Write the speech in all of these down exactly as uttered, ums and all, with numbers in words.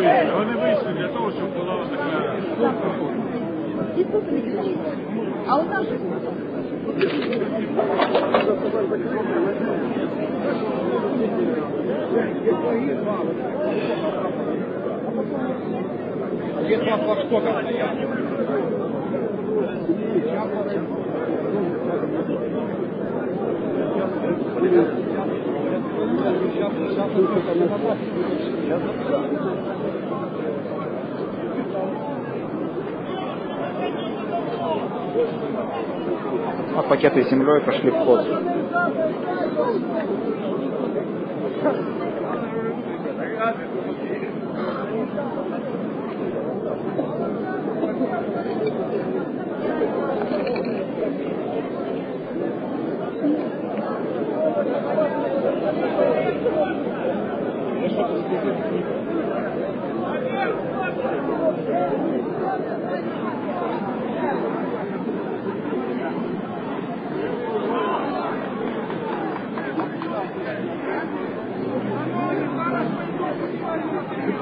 вийшли. Вони вийшли для того, щоб була така ступка. А у нас же Литва с востока стоят. А пакеты с землей пошли в ход.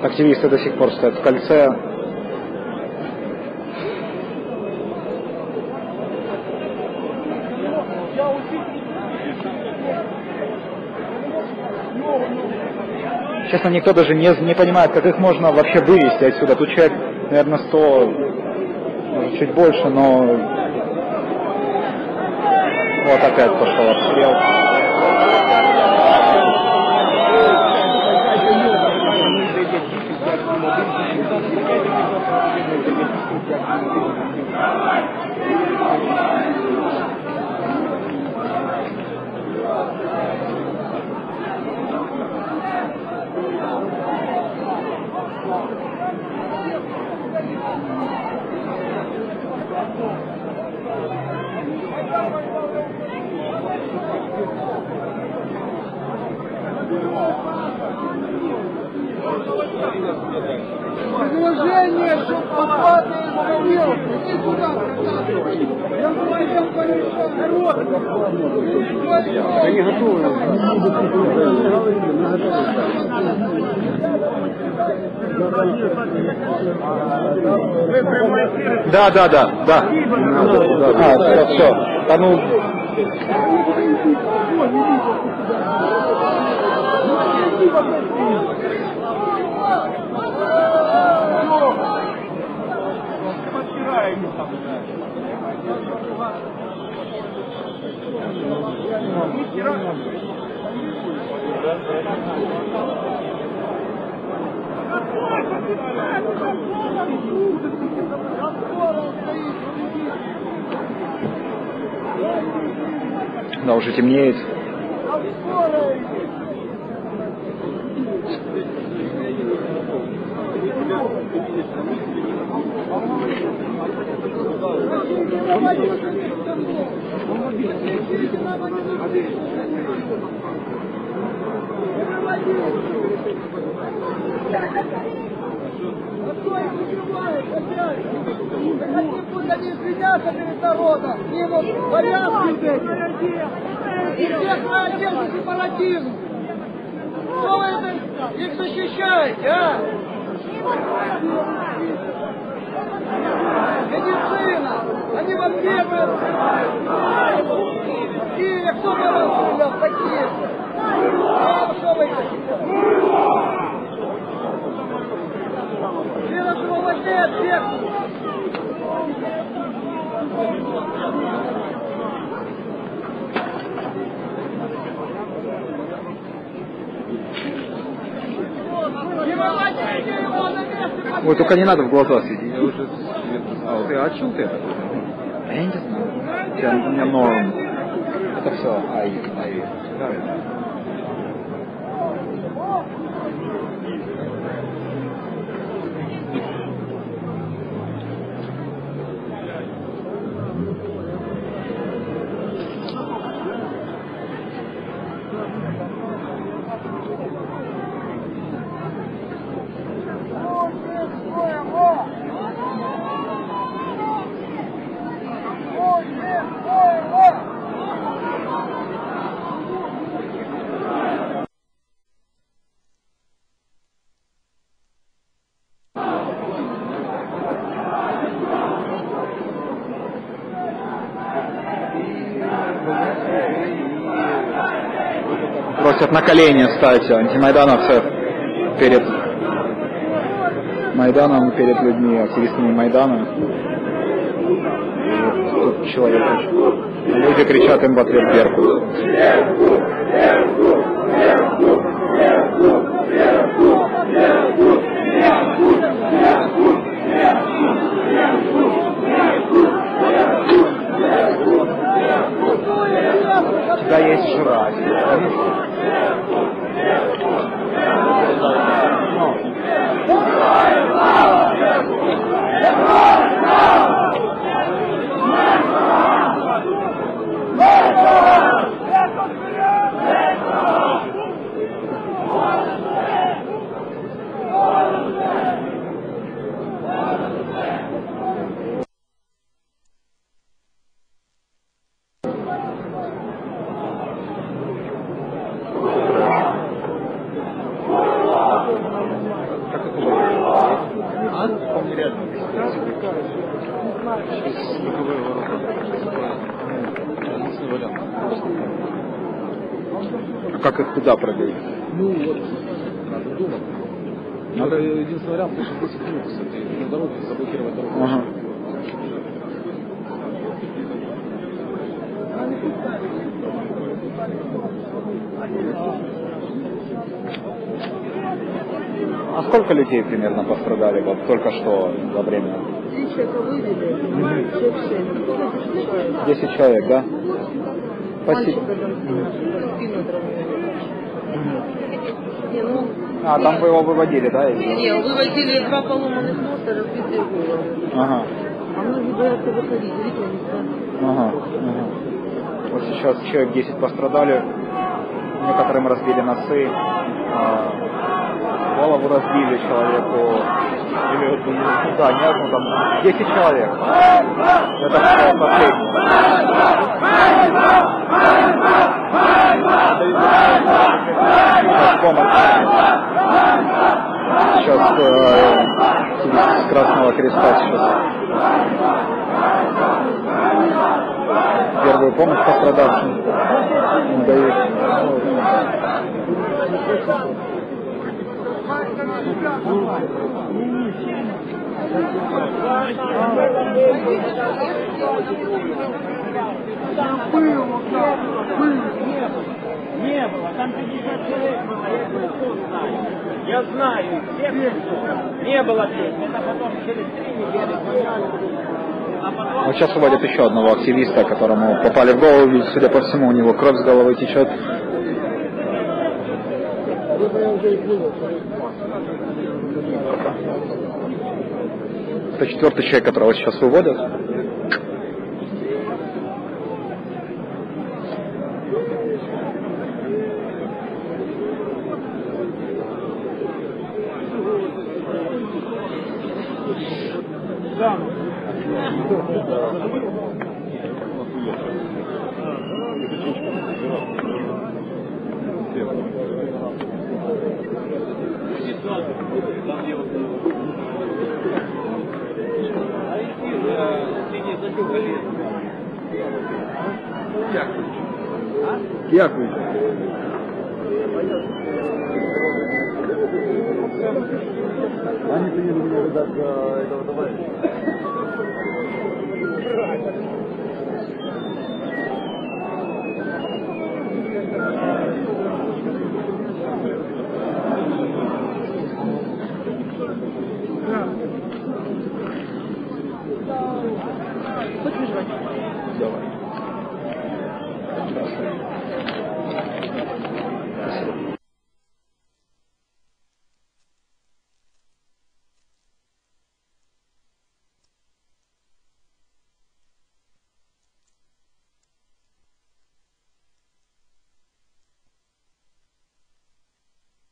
Активисты до сих пор стоят в кольце. Честно, никто даже не, не понимает, как их можно вообще вывести отсюда. Тут человек, наверное, сто, может, чуть больше, но... Вот опять пошел обстрел. Предложение, чтобы подхваты израил, иди сюда, я пойдем по народу. Они готовы. Да, да, да, да. А, все, все. А ну. Да, уже темнеет. Кто это? Их защищает, а? Медицина! Они вам первые открывают! Киев, кто был в Киеве? А что вы хотите? Вирус волосей от всех! Ой, только не надо в глаза сидеть. Я уже... А, ты, а чё ты? Я не знаю. У меня норм. Это все АИ. АИ. Просят на колени встать антимайдановцев перед Майданом, перед людьми, активистами Майдана. Тут человек. Люди кричат им в ответ «Беркут». Да есть жрать. А как их куда продвинуть? Ну вот, надо думать. Надо единственный вариант, чтобы десять минут, кстати, на дороге заблокировать дорогу. Ага. А сколько людей примерно пострадали вот только что во время? Десять человек, да? Спасибо. А, там вы его выводили, да? Не, выводили два поломанных носа, разбитые головы. Ага. А многие боятся выходить, видите, они страшные. Ага, ага. Вот сейчас человек десять пострадали, некоторым разбили носы, голову разбили человеку. Или, да, нет, ну там десять человек. Это последний. Сейчас э, с Красного Креста сейчас первую помощь пострадавшим дают. Там было, не было, не было, там пятьдесят человек было, я все знаю. Я знаю, всех не было здесь, это потом через три недели а потом... Вот сейчас уводят еще одного активиста, которому попали в голову, судя по всему, у него кровь с головы течет. Это четвертый человек, которого сейчас выводят. Дякую. Они приняли меня до этого товарища.